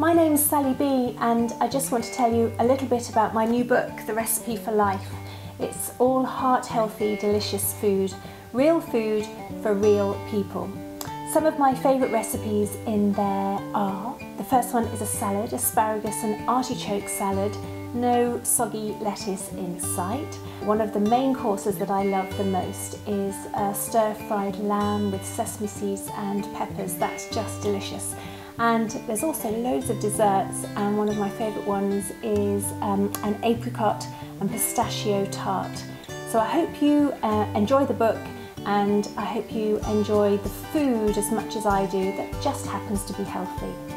My name's Sally Bee and I just want to tell you a little bit about my new book, The Recipe for Life. It's all heart-healthy, delicious food, real food for real people. Some of my favourite recipes in there are, the first one is a salad, asparagus and artichoke salad, no soggy lettuce in sight. One of the main courses that I love the most is stir-fried lamb with sesame seeds and peppers. That's just delicious. And there's also loads of desserts, and one of my favourite ones is an apricot and pistachio tart. So I hope you enjoy the book, and I hope you enjoy the food as much as I do that just happens to be healthy.